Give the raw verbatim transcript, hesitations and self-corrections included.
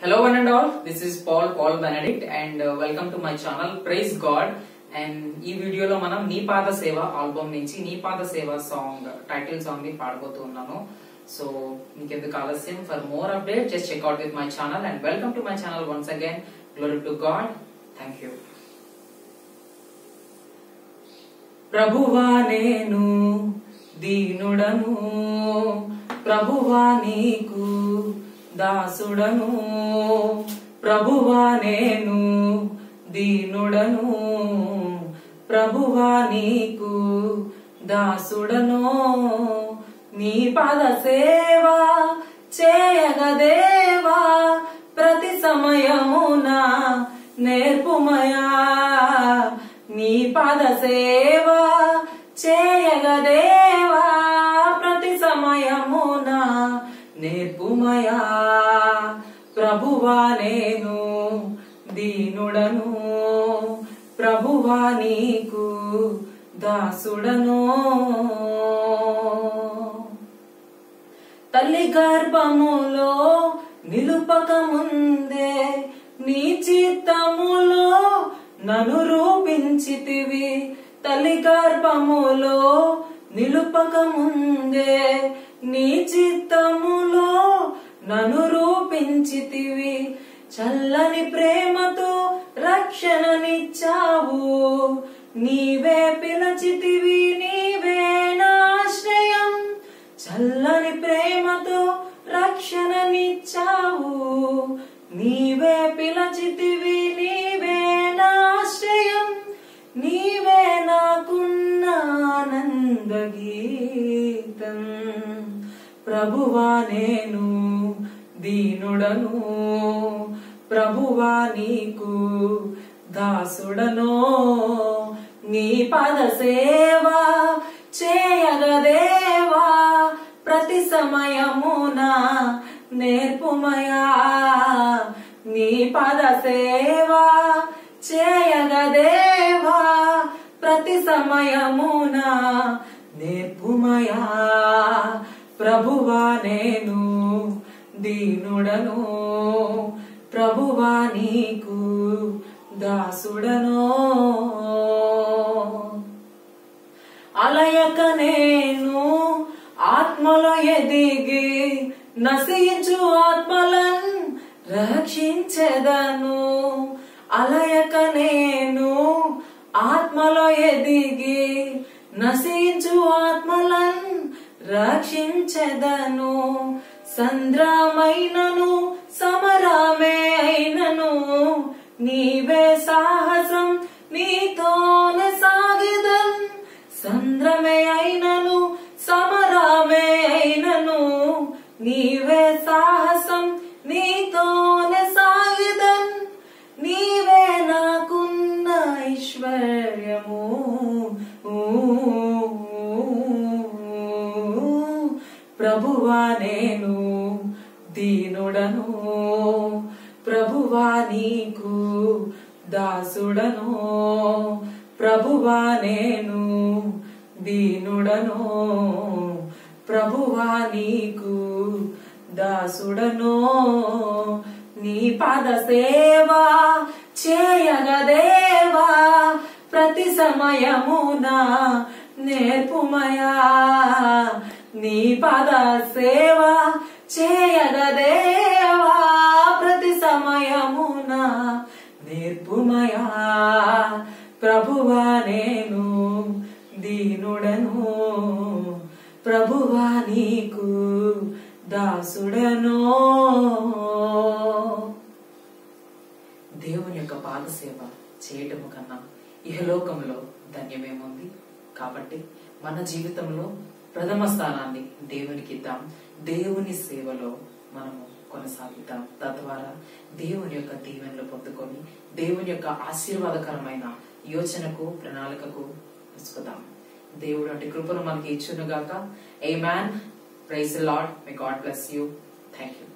Hello one and all, this is Paul, Paul Benedict and uh, welcome to my channel, Praise God. And in this video, we will Ni Pada Seva album, Ni Pada Seva song, title song. So, for more updates, just check out with my channel and welcome to my channel once again. Glory to God. Thank you. Prabhuva Nenu Dinudanu Prabhuva Niku దాసుడను ప్రభువా నేను దీనుడను ప్రభువా నీకు దాసుడను నీ పాద సేవ చేయగ దేవా ప్రతి సమయమున నేర్పుమయా నీ పాద సేవ చేయగ దేవా ప్రతి సమయమున నేర్పుమయా ప్రభువా నేను దీనుడను ప్రభువా నీకు దాసుడను తల్లి గర్భములో నిలుపక ముందే నీ చిత్తములో నన్ను రూపించితివి తల్లి గర్భములో నిలుపక ముందే నీ చిత్తములో నన్ను రూపించితివి చల్లని ప్రేమతో రక్షణనిచ్చావు నీవే పిలచితివి నీవే నాశ్రయం చల్లని ప్రేమతో రక్షణనిచ్చావు నీవే పిలచితివి నీవే నాశ్రయం నీవే నాకున్న ఆనంద గీతం ప్రభువా నేను దీనుడను ప్రభువా నీకు దాసుడను నీ పాద సేవ చేయగ దేవా ప్రతి సమయమున నేర్పుమయా నీ పాద సేవ చేయగ దేవా ప్రతి సమయమున నేర్పుమయా ప్రభువా నేను దీనుడను ప్రభువా నీకు దాసుడను అలయక నేను ఆత్మలో ఎదిగి నశించు ఆత్మలను రక్షించెదను అలయక నేను ఆత్మలో ఎదిగి నశించు ఆత్మలను రక్షించెదను సంద్రమైనను సమరమే అయినను నీవే సాహసం నీతోనే సాగిదం సంద్రమే అయినను సమరమే అయినను నీవే సాహసం నీతోనే సాగిదం నీవే నాకున్న ఐశ్వర్యము ప్రభువా నేను దీనుడను ప్రభువా నీకు దాసుడను ప్రభువా నేను దీనుడను ప్రభువా నీకు దాసుడను నీ పాద సేవ చేయగ దేవా ప్రతి సమయమున నేర్పుమయా నీ పాద సేవ చేయగ దేవా ప్రతి సమయమున నేర్పుమయా ప్రభువా నేను దీనుడను ప్రభువా నీకు దాసుడను దేవుని యొక్క పాద సేవ చేయటము కన్నా ఇహలోకంలో ధన్యమేముంది. కాబట్టి మన జీవితంలో ప్రథమ స్థానాన్ని దేవునికి ఇద్దాం. దేవుని సేవలో మనము కొనసాగిద్దాం. తద్వారా దేవుని యొక్క దీవెనలు పొందుకొని దేవుని యొక్క ఆశీర్వాదకరమైన యోచనకు ప్రణాళికకు పుచ్చుకుందాం. దేవుడు అంటే కృపను మనకి ఇచ్చునుగాక. Amen. Praise the Lord. May God bless you. Thank you.